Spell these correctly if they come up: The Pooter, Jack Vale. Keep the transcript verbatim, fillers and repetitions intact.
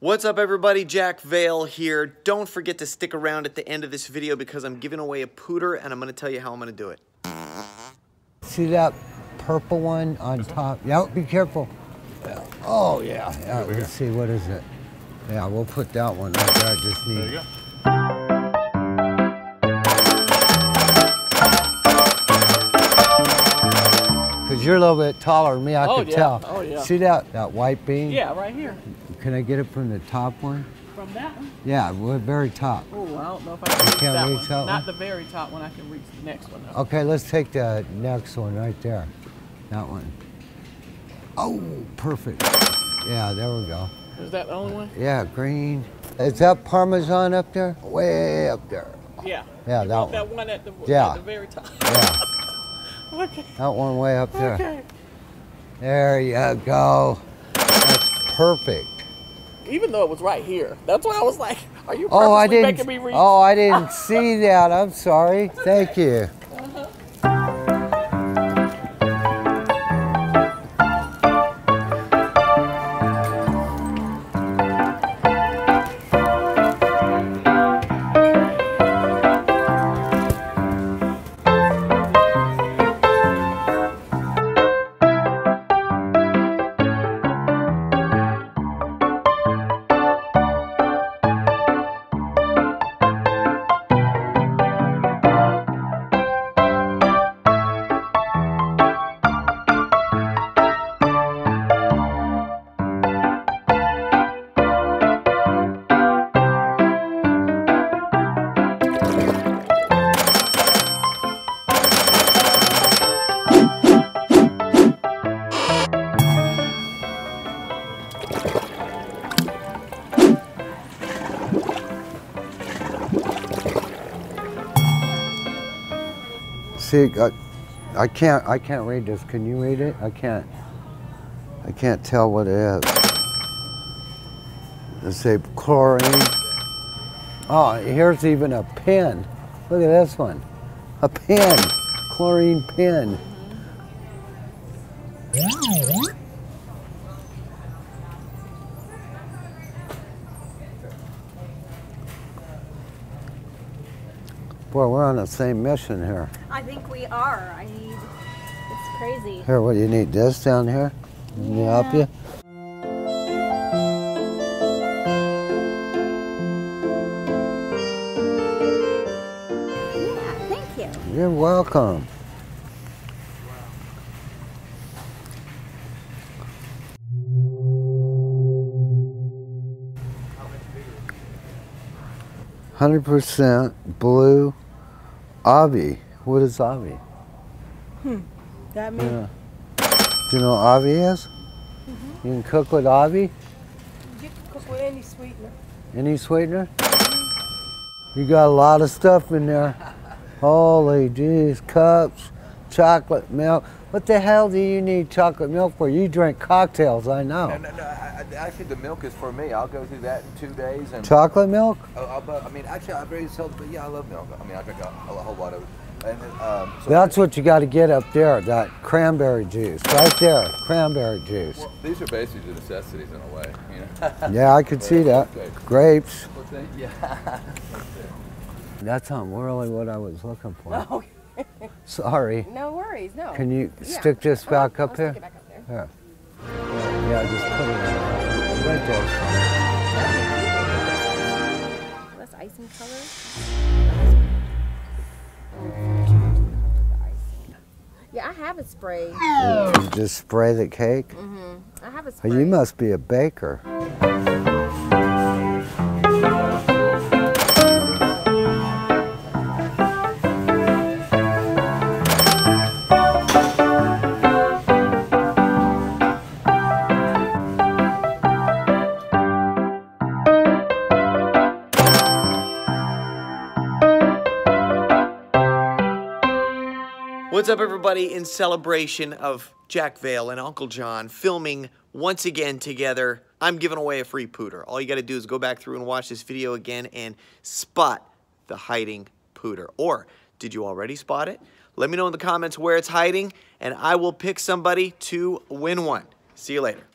What's up everybody, Jack Vale here. Don't forget to stick around at the end of this video because I'm giving away a pooter and I'm gonna tell you how I'm gonna do it. See that purple one on top? Yeah, be careful. Oh yeah, yeah let's see, what is it? Yeah, we'll put that one right there, I just need. There you go. Because you're a little bit taller than me, I oh, can yeah. tell. Oh, yeah. See that, that white bean? Yeah, right here. Can I get it from the top one? From that one? Yeah, the very top. Oh, I don't know if I can you reach, can't that, reach one. that one. Not the very top one, I can reach the next one. Though. Okay, let's take the next one right there. That one. Oh, perfect. Yeah, there we go. Is that the only one? Yeah, green. Is that Parmesan up there? Way up there. Yeah. Yeah, you that one. That one at the, yeah. at the very top. Yeah. Okay. That one way up there. Okay. There you go. That's perfect. Even though it was right here. That's why I was like, are you purposely oh, I didn't, making me read? Oh, I didn't see that. I'm sorry. Okay. Thank you. See, I, I can't. I can't read this. Can you read it? I can't. I can't tell what it is. Let's say chlorine. Oh, here's even a pin. Look at this one. A pin. Chlorine pin. Boy, we're on the same mission here. I think we are. I need, it's crazy. Here, what do you need? This down here? Can yeah. I help you? Yeah, thank you. You're welcome. one hundred percent blue Avi. What is Avi? Hmm, that means... Yeah. Do you know what Avi is? Mm-hmm. You can cook with Avi? You can cook with any sweetener. Any sweetener? Mm-hmm. You got a lot of stuff in there. Holy geez, cups, chocolate milk. What the hell do you need chocolate milk for? You drink cocktails, I know. No, no, no. I, I, actually, the milk is for me. I'll go through that in two days. And chocolate milk? I, I, I mean, actually, I very seldom, but yeah, I love milk. I mean, I drink a, a whole lot of it. And, um, so that's what you got to get up there, that cranberry juice. Right there, cranberry juice. Well, these are basically the necessities in a way, you know? Yeah, I could see that. Okay. Grapes. What's that? Yeah. That's not really what I was looking for. Oh. Sorry. No worries, no. Can you yeah. stick this back, I'll, up I'll stick back up here? Yeah. Yeah, just put it right there. Less icing color. Yeah, I have a spray. You just spray the cake? Mm-hmm. I have a spray. You must be a baker. What's up everybody, in celebration of Jack Vale and Uncle John filming once again together, I'm giving away a free pooter. All you gotta do is go back through and watch this video again and spot the hiding pooter. Or, did you already spot it? Let me know in the comments where it's hiding and I will pick somebody to win one. See you later.